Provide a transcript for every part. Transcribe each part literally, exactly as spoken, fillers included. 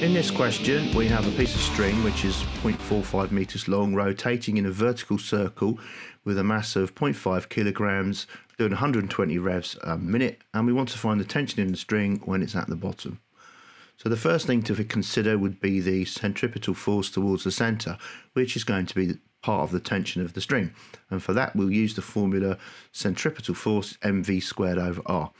In this question, we have a piece of string which is zero point four five meters long, rotating in a vertical circle with a mass of zero point five kilograms, doing one hundred twenty revs a minute, and we want to find the tension in the string when it's at the bottom. So the first thing to consider would be the centripetal force towards the center, which is going to be part of the tension of the string. And for that, we'll use the formula centripetal force mv squared over r.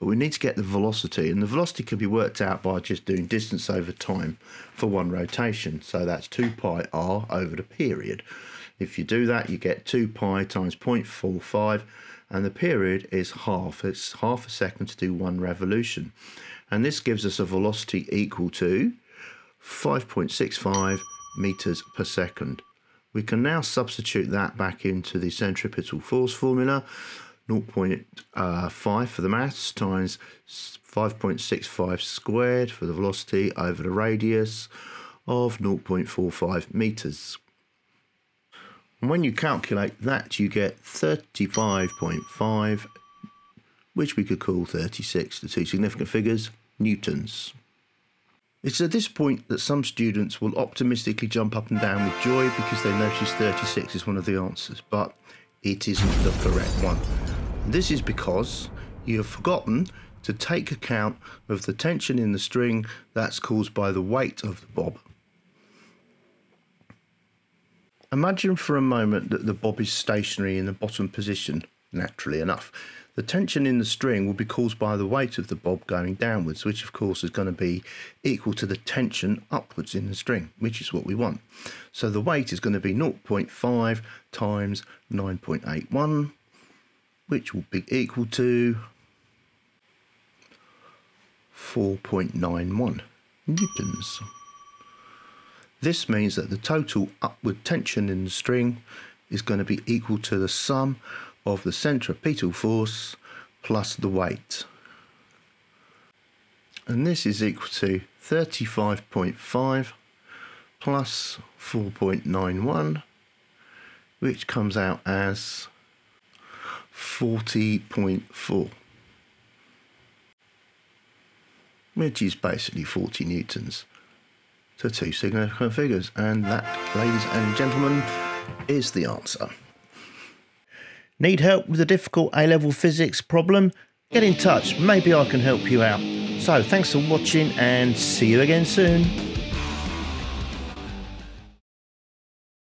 But we need to get the velocity, and the velocity can be worked out by just doing distance over time for one rotation. So that's two pi r over the period. If you do that, you get two pi times zero point four five, and the period is half. It's half a second to do one revolution. And this gives us a velocity equal to five point six five meters per second. We can now substitute that back into the centripetal force formula. zero point five for the mass times five point six five squared for the velocity over the radius of zero point four five meters. And when you calculate that, you get thirty-five point five, which we could call thirty-six, the two significant figures, newtons. It's at this point that some students will optimistically jump up and down with joy because they notice thirty-six is one of the answers, but it isn't the correct one. This is because you have forgotten to take account of the tension in the string that's caused by the weight of the bob. Imagine for a moment that the bob is stationary in the bottom position, naturally enough. The tension in the string will be caused by the weight of the bob going downwards, which of course is going to be equal to the tension upwards in the string, which is what we want. So the weight is going to be zero point five times nine point eight one, which will be equal to four point nine one newtons. This means that the total upward tension in the string is going to be equal to the sum of the centripetal force plus the weight. And this is equal to thirty-five point five plus four point nine one, which comes out as forty point four, which is basically forty newtons to two significant figures. And that, ladies and gentlemen, is the answer. Need help with a difficult A level physics problem? Get in touch, maybe I can help you out. So thanks for watching and see you again soon.